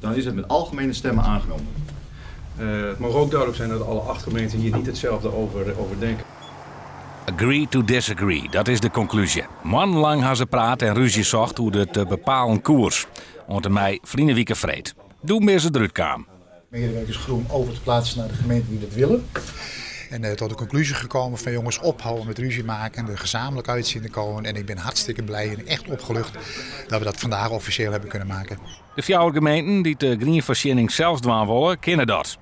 dan is het met algemene stemmen aangenomen. Het mag ook duidelijk zijn dat alle 8 gemeenten hier niet hetzelfde over denken. Agree to disagree, dat is de conclusie. Manlang hebben ze praat en ruzie zocht hoe de te bepalen koers. Onder mij vriendenwieken vreed. Doe meer ze eruit kwamen. Medewerkers Groen over te plaatsen naar de gemeenten die dat willen. En tot de conclusie gekomen van jongens, ophouden met ruzie maken en er gezamenlijk uitzien te komen. En ik ben hartstikke blij en echt opgelucht dat we dat vandaag officieel hebben kunnen maken. De 4 gemeenten die de Greenvoorziening zelfs doen willen, kennen dat.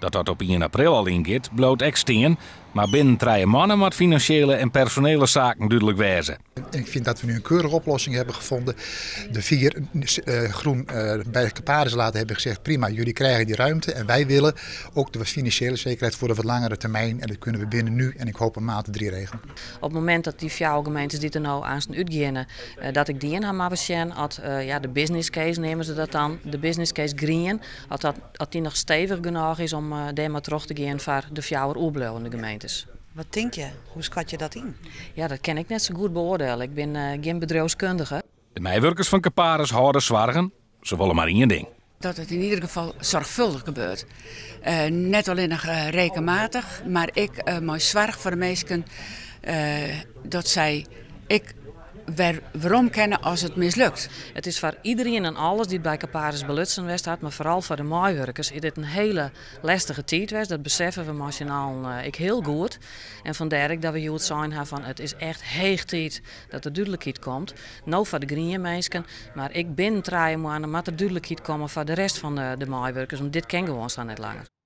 Dat dat op 1 april al ingaat, bloot extern, maar binnen 3 mannen moet financiële en personele zaken duidelijk wijzen. En ik vind dat we nu een keurige oplossing hebben gevonden. De 4 Groen bij de Caparis laten hebben gezegd, prima, jullie krijgen die ruimte. En wij willen ook de financiële zekerheid voor de wat langere termijn. En dat kunnen we binnen nu en ik hoop een maand 3 regelen. Op het moment dat die 4 gemeentes die er nou aan zijn uitgaan, dat ik die in haar zien, als de business case nemen ze dat dan, de business case green, dat die nog stevig genoeg is om daar maar terug te gaan voor de 4 oerblijvende gemeentes. Wat denk je? Hoe schat je dat in? Ja, dat kan ik net zo goed beoordelen. Ik ben geen bedrijfskundige. De medewerkers van Caparis houden zwargen. Ze willen maar één ding. Dat het in ieder geval zorgvuldig gebeurt. Net alleen nog rekenmatig, maar ik mijn zorg voor de mensen dat zij ik waarom kennen als het mislukt. Het is voor iedereen en alles die bij Caparis belutsen west had, maar vooral voor de maaiwerkers is dit een hele lastige tijd geweest. Dat beseffen we nationaal heel goed. En vandaar dat we hier zijn van het is echt heeg tijd dat er duidelijkheid komt. Nou voor de green mensen, maar ik ben 3 maanden, maar er duidelijkheid komen voor de rest van de maaiwerkers. Want dit kan gewoon staan net langer.